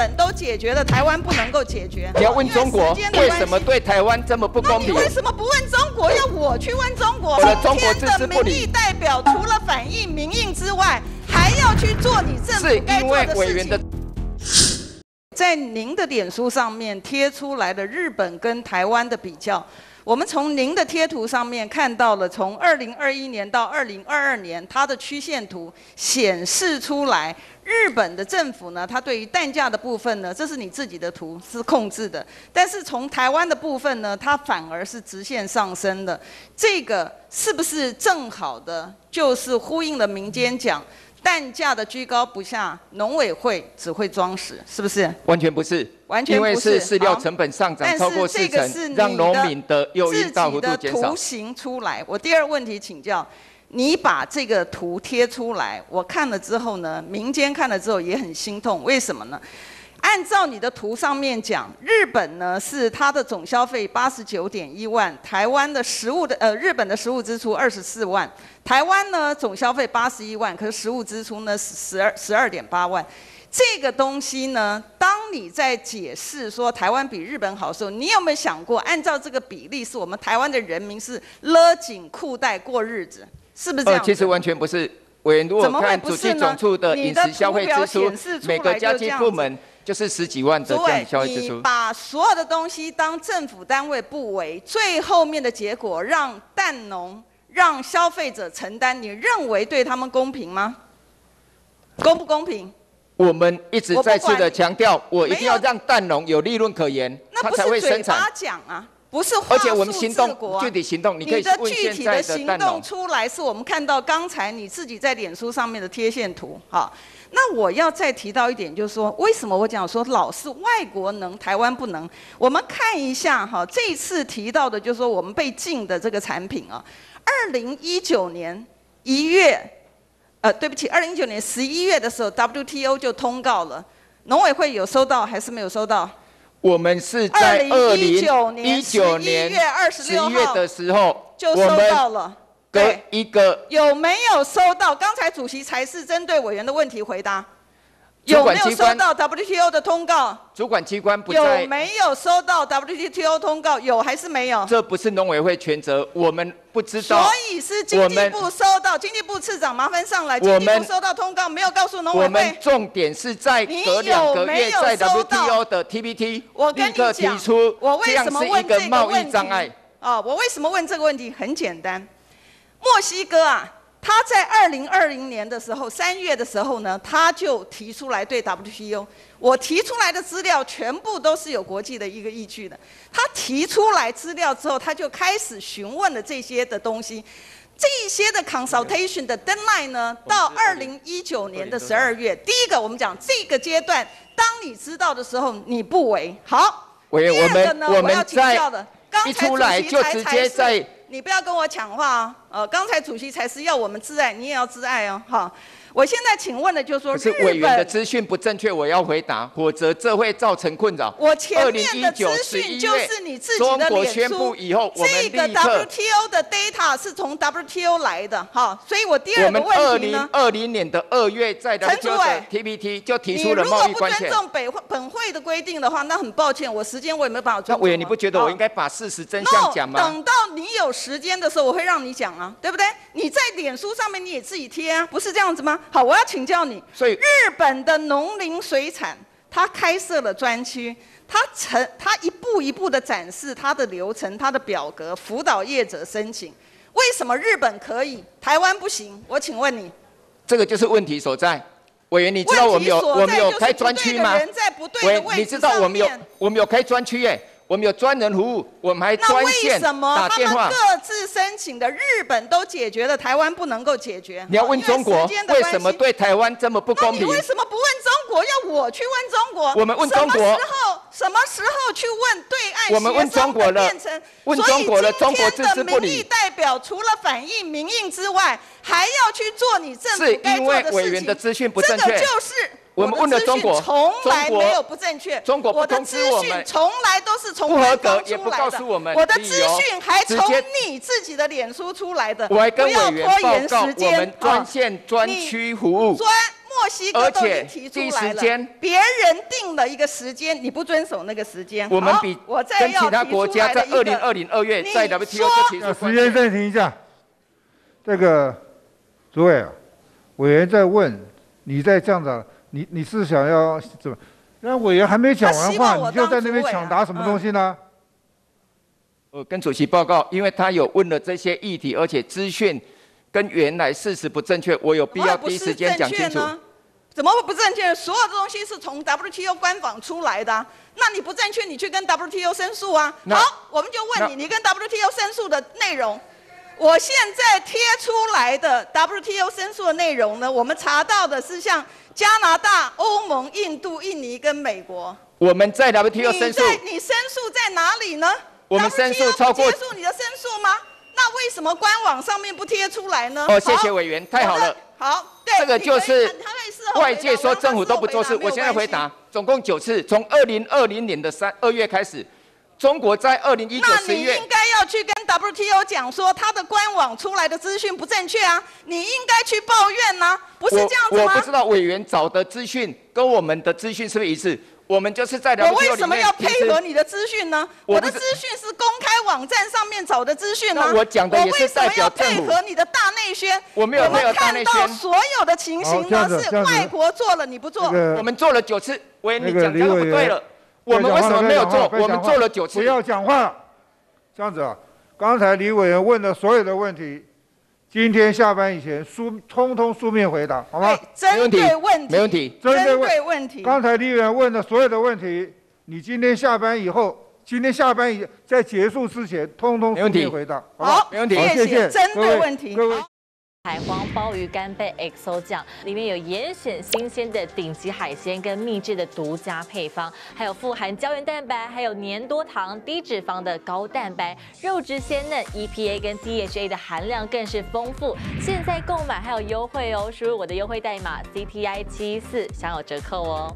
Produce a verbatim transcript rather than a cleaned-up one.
本都解决了，台湾不能够解决。你要问中国为什么对台湾这么不公平？你为什么不问中国？要我去问中国？我的中国支持不理。今天的民意代表除了反映民意之外，还要去做你政府该做的事情。 在您的脸书上面贴出来的日本跟台湾的比较，我们从您的贴图上面看到了，从二零二一年到二零二二年，它的曲线图显示出来，日本的政府呢，它对于蛋价的部分呢，这是你自己的图是控制的，但是从台湾的部分呢，它反而是直线上升的，这个是不是正好的就是呼应了民间讲？ 蛋价的居高不下，农委会只会装死，是不是？完全不是，完全不是，因为是饲料成本上涨超过四成，让农民的诱因大幅度减少。图形出来，我第二问题请教，你把这个图贴出来，我看了之后呢，民间看了之后也很心痛，为什么呢？ 按照你的图上面讲，日本呢是它的总消费八十九点一万，台湾的食物的呃日本的食物支出二十四万，台湾呢总消费八十一万，可是食物支出呢十二十二点八万。这个东西呢，当你在解释说台湾比日本好的时候，你有没有想过，按照这个比例，是我们台湾的人民是勒紧裤带过日子，是不是这样？呃，其实完全不是。委员如果看主计总处的饮食消费支出，每个家庭部门。 就是十几万的这样消费支出，你把所有的东西当政府单位不为，最后面的结果让蛋农、让消费者承担，你认为对他们公平吗？公不公平？我们一直再次的强调，我一定要让蛋农有利润可言，他才会生产。那不是嘴巴讲啊，不是话术治国啊。而且我们行动，具体行动，你可以问现在的蛋农。你的具体的行动出来，是我们看到刚才你自己在脸书上面的贴线图，哈。 那我要再提到一点，就是说，为什么我讲说老是外国能，台湾不能？我们看一下哈，这次提到的就是说我们被禁的这个产品啊，二零一九年一月，呃，对不起，二零一九年十一月的时候 ，W T O 就通告了，农委会有收到还是没有收到？我们是在二零一九年十一月二十六号的时候就收到了。 对，一个有没有收到？刚才主席才是针对委员的问题回答，有没有收到 W T O 的通告？主管机关不在。有没有收到 W T O 通告？有还是没有？这不是农委会全责，我们不知道。所以是经济部收到，经济部次长麻烦上来。经济部收到通告，没有告诉农委会。我们重点是在隔两个月在 W T O 的 T B T 立刻提出，这样是一个贸易障碍。哦，我为什么问这个问题？很简单。 墨西哥啊，他在二零二零年的时候，三月的时候呢，他就提出来对 W T O。我提出来的资料全部都是有国际的一个依据的。他提出来资料之后，他就开始询问了这些的东西。这些的 consultation 的 deadline 呢，到二零一九年的十二月。第一个，我们讲这个阶段，当你知道的时候，你不为好。第二个呢，我要请教的，刚才主席才才是。 你不要跟我抢话啊！呃，刚才主席才是要我们自爱，你也要自爱哦，哈！我现在请问的就是说，是委员的资讯不正确，我要回答，否则这会造成困扰。我前面的资讯就是你自己的脸书。中国宣布以后，我们立刻。这个 W T O 的 data 是从 W T O 来的，哈，所以我第二个问题呢？我们二零二零年的二月在 W T O 的 T B T 就提出了贸易关切。你如果不尊重本会的规定的话，那很抱歉，我时间我也没办法尊重。那委员，你不觉得我应该把事实真相讲吗？ No, 等到你有。 时间的时候，我会让你讲啊，对不对？你在脸书上面你也自己贴啊，不是这样子吗？好，我要请教你。所以，日本的农林水产，它开设了专区，它成它一步一步的展示它的流程、它的表格，辅导业者申请。为什么日本可以，台湾不行？我请问你，这个就是问题所在。委员，你知道我们有我们有开专区吗？委员，你知道我们有我们有开专区耶。 我们有专人服务，我们还专线打电话。那为什么他们各自申请的日本都解决了，台湾不能够解决？你要问中国为什么对台湾这么不公平？你为什么不问中国？要我去问中国？我们问中国，什么时候什么时候去问对岸？我们问中国了，问中国了，中国支持不理。所以今天的民意代表除了反映民意之外，还要去做你政府该做的事情。是因为委员的资讯不正确。这个就是。 我们问了中国，从来没有不正确。中国不通知我们，从来都是从官方出来的。我的资讯还从你自己的脸书出来的。我还跟委员报告，我们专线专区服务。专墨西哥都已经提出来了，别人定了一个时间，你不遵守那个时间。我们比我跟其他国家在二零二零二月在 W T O 就提出。时间暂停一下，这个诸位啊，委员在问，你在这样子，你你是想要怎么？那委员还没讲完话，你就在那边抢答什么东西呢？呃，跟主席报告，因为他有问了这些议题，而且资讯。 跟原来事实不正确，我有必要第一时间讲清楚。怎么会不正确？所有的东西是从 W T O 官网出来的、啊，那你不正确，你去跟 W T O 申诉啊。好，我们就问你，你跟 W T O 申诉的内容，我现在贴出来的 W T O 申诉的内容呢？我们查到的是像加拿大、欧盟、印度、印尼跟美国。我们在 W T O 申诉，你申诉在哪里呢？我们申诉超过 W T O 不结束你的申诉吗？ 那为什么官网上面不贴出来呢？哦，谢谢委员，太好了。好，对，这个就是外界说政府都不做事。我现在回答，总共九次，从二零二零年的三二月开始，中国在二零一九十一月。那你应该要去跟 W T O 讲说，他的官网出来的资讯不正确啊，你应该去抱怨呐、啊，不是这样子吗？ 我, 我不知道委员找的资讯跟我们的资讯是不是一致。 我们就是在 W T O 里面。我为什么要配合你的资讯呢？我的资讯是公开网站上面找的资讯呢。我讲的也是代表政府。我为什么要配合你的大内宣？我没有配合大内宣。我们看到所有的情形呢，是外国做了你不做。我们做了九次，喂，你讲这个不对了。我们为什么没有做？我们做了九次。不要讲话，这样子啊。刚才李委员问的所有的问题，今天下班以前书通通书面回答，好吗？针对问题，没问题。 针对问题，刚才李委员问的所有的问题，你今天下班以后，今天下班以在结束之前，通通书面回答。好，没问题，谢谢。针对问题，各位。海皇鲍鱼干贝 X O 酱里面有严选新鲜的顶级海鲜跟秘制的独家配方，还有富含胶原蛋白、还有粘多糖、低脂肪的高蛋白，肉质鲜嫩 ，E P A 跟 D H A 的含量更是丰富。现在购买还有优惠哦，输入我的优惠代码 C T I 七一四享有折扣哦。